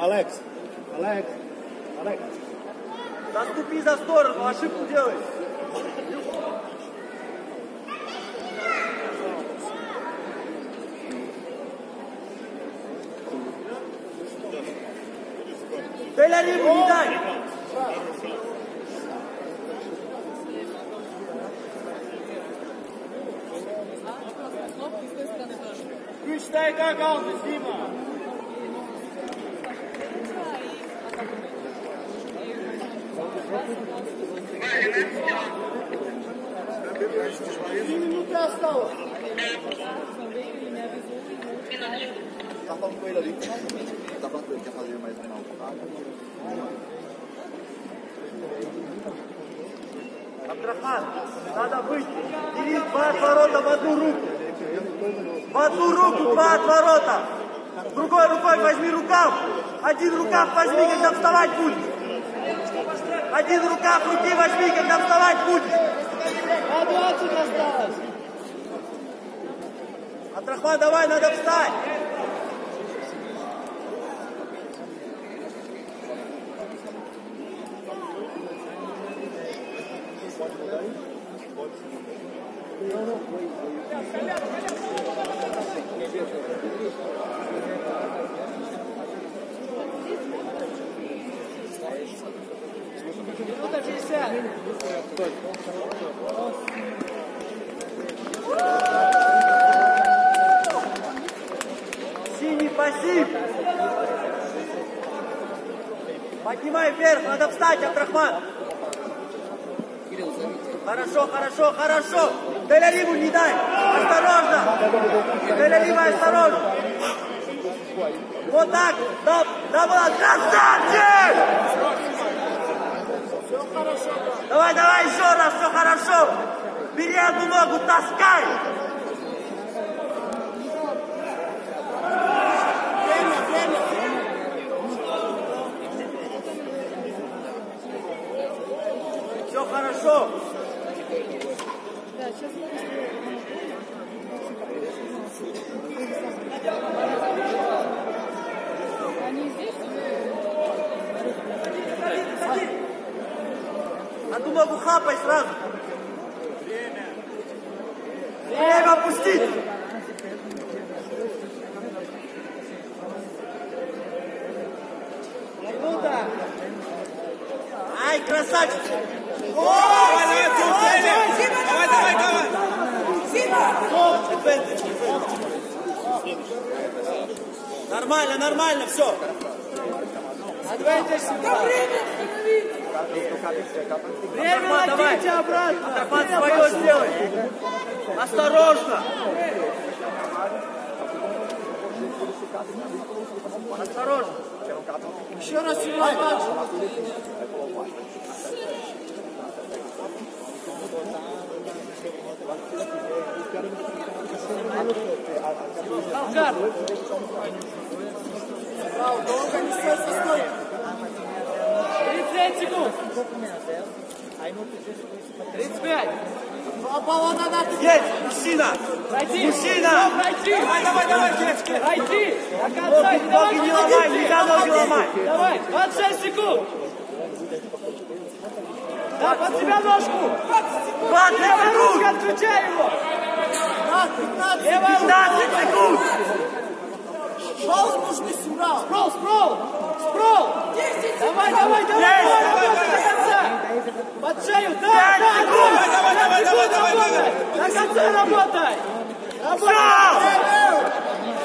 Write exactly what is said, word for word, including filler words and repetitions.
Алекс, Алекс, Алекс. Заступи за сторону, ошибку делай. Беляриву не дай. Ключ дай как алты, Дима. Три минуты осталось. Абдрахман, надо выйти. Бери два отворота в одну руку. В одну руку два отворота. Другой рукой возьми рукав. Один рукав возьми, когда вставать будешь. Один рукав руки возьми, когда вставать будешь. А двадцать осталось. Абдрахман, давай, надо встать. Минута шестьдесят. Синий пассив. Поднимай вверх, надо встать, Абдрахман. Хорошо, хорошо, хорошо. Беляриву не дай. Осторожно. Белярива, осторожно. Вот так. Да, да, да. Красавчик! Давай, давай, еще раз, все хорошо. Бери одну ногу, таскай. Все хорошо. Они здесь? Одну ногу хапай сразу. Время. Время опустить. Минута. Ай, красавчик. О, молодец, успели. Давай, давай, давай. Сима. Софт, дефенс, дефенс. Нормально, нормально, все. Отведись. Да время остановить. Время отойдите обратно. Адрахман свое сделай. Осторожно. Осторожно. Еще раз его обратно. Алкар! Браво, долго не стой, стой! тридцать секунд! тридцать пять! Полона надо! Есть! Мужчина! Пройти! Мужчина! Пройти! Давай, давай, давай, девочки! Пройти! До конца! Ноги, давай, ноги не ломай, нельзя ноги ломать! Давай! двадцать шесть секунд! Да, под себя ножку! Левая ручка, отключай его! Левая пятнадцать секунд! Шоу нужно сюда! Спрол, спрол! Спрол! Давай, давай, давай! Работай до конца! Под шею! Да, да, да! пять секунд работай! До конца работай! Работай!